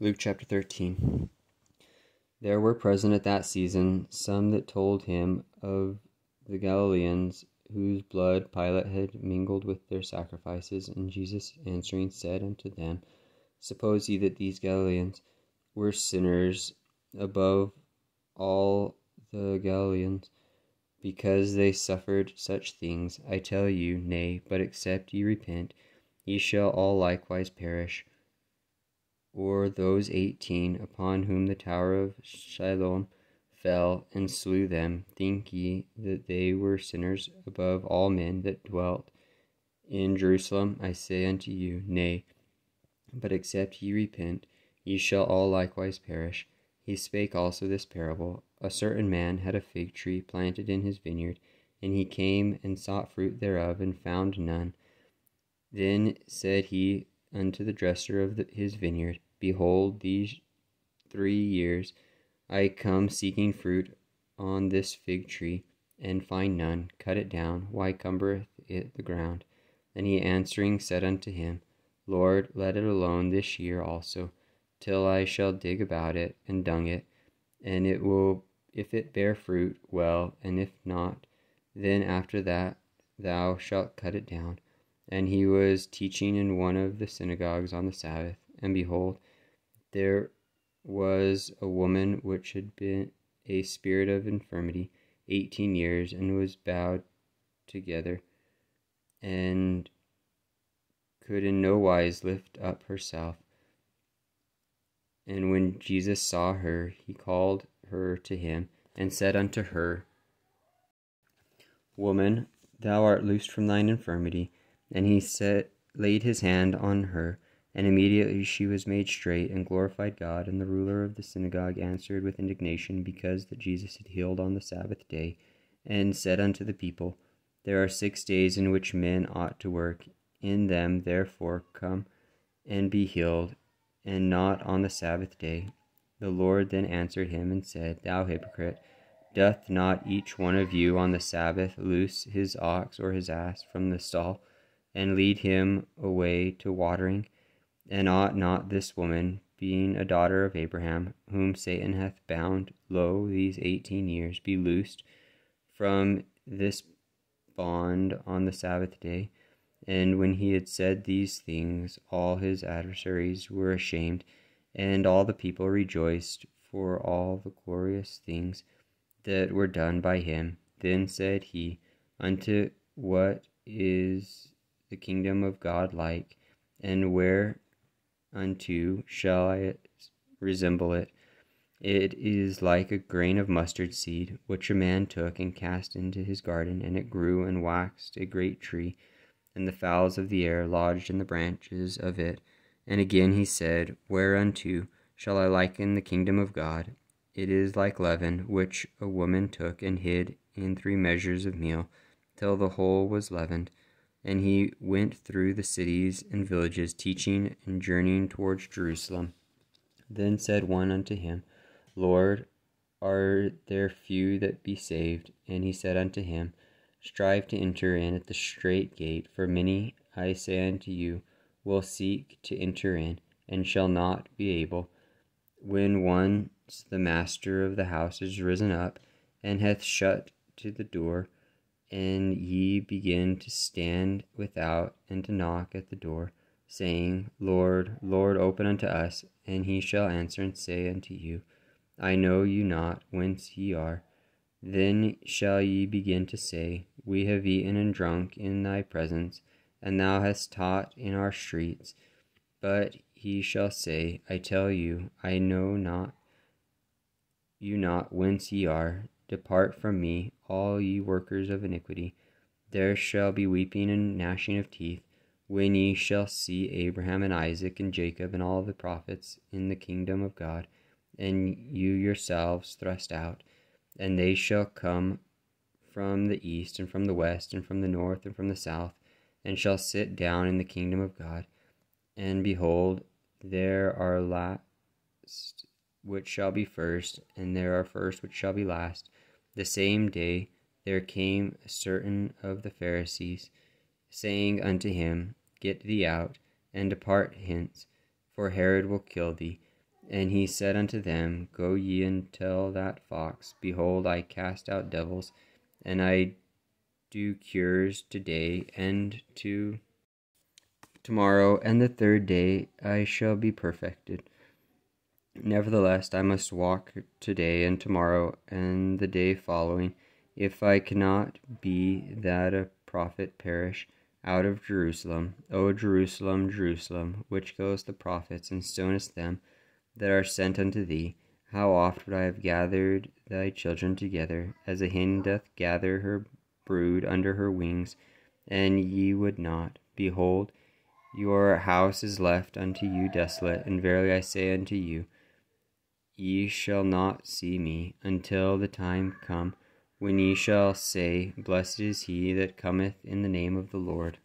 Luke chapter 13. There were present at that season some that told him of the Galileans, whose blood Pilate had mingled with their sacrifices. And Jesus answering said unto them, Suppose ye that these Galileans were sinners above all the Galileans, because they suffered such things? I tell you, nay, but except ye repent, ye shall all likewise perish. Or those 18 upon whom the tower of Siloam fell and slew them, think ye that they were sinners above all men that dwelt in Jerusalem? I say unto you, nay, but except ye repent, ye shall all likewise perish. He spake also this parable. A certain man had a fig tree planted in his vineyard, and he came and sought fruit thereof, and found none. Then said he unto the dresser of his vineyard, Behold, these 3 years I come seeking fruit on this fig tree, and find none. Cut it down. Why cumbereth it the ground? And he answering said unto him, Lord, let it alone this year also, till I shall dig about it, and dung it. And it will, if it bear fruit, well, and if not, then after that thou shalt cut it down. And he was teaching in one of the synagogues on the Sabbath, and behold, there was a woman which had been a spirit of infirmity 18 years, and was bowed together, and could in no wise lift up herself. And when Jesus saw her, he called her to him, and said unto her, Woman, thou art loosed from thine infirmity. And he laid his hand on her, and immediately she was made straight, and glorified God. And the ruler of the synagogue answered with indignation, because that Jesus had healed on the Sabbath day, and said unto the people, There are 6 days in which men ought to work. In them therefore come and be healed, and not on the Sabbath day. The Lord then answered him, and said, Thou hypocrite, doth not each one of you on the Sabbath loose his ox or his ass from the stall, and lead him away to watering? And ought not this woman, being a daughter of Abraham, whom Satan hath bound, lo, these 18 years, be loosed from this bond on the Sabbath day? And when he had said these things, all his adversaries were ashamed, and all the people rejoiced for all the glorious things that were done by him. Then said he, Unto what is the kingdom of God like, and whereunto shall I resemble it? It is like a grain of mustard seed, which a man took and cast into his garden, and it grew and waxed a great tree, and the fowls of the air lodged in the branches of it. And again he said, Whereunto shall I liken the kingdom of God? It is like leaven, which a woman took and hid in 3 measures of meal, till the whole was leavened. And he went through the cities and villages, teaching and journeying towards Jerusalem. Then said one unto him, Lord, are there few that be saved? And he said unto him, Strive to enter in at the strait gate, for many, I say unto you, will seek to enter in, and shall not be able. When once the master of the house is risen up, and hath shut to the door, and ye begin to stand without, and to knock at the door, saying, Lord, Lord, open unto us. And he shall answer and say unto you, I know you not whence ye are. Then shall ye begin to say, We have eaten and drunk in thy presence, and thou hast taught in our streets. But he shall say, I tell you, I know you not whence ye are. Depart from me, all ye workers of iniquity. There shall be weeping and gnashing of teeth, when ye shall see Abraham and Isaac and Jacob and all the prophets in the kingdom of God, and you yourselves thrust out. And they shall come from the east, and from the west, and from the north, and from the south, and shall sit down in the kingdom of God. And behold, there are last which shall be first, and there are first which shall be last. The same day there came certain of the Pharisees, saying unto him, Get thee out, and depart hence, for Herod will kill thee. And he said unto them, Go ye and tell that fox, Behold, I cast out devils, and I do cures today and to tomorrow, and the third day I shall be perfected. Nevertheless, I must walk today and tomorrow and the day following, if I cannot be that a prophet perish out of Jerusalem. O Jerusalem, Jerusalem, which kills the prophets and stonest them that are sent unto thee, how oft would I have gathered thy children together, as a hen doth gather her brood under her wings, and ye would not. Behold, your house is left unto you desolate, and verily I say unto you, ye shall not see me, until the time come, when ye shall say, Blessed is he that cometh in the name of the Lord.